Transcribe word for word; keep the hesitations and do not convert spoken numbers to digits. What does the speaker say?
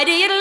I did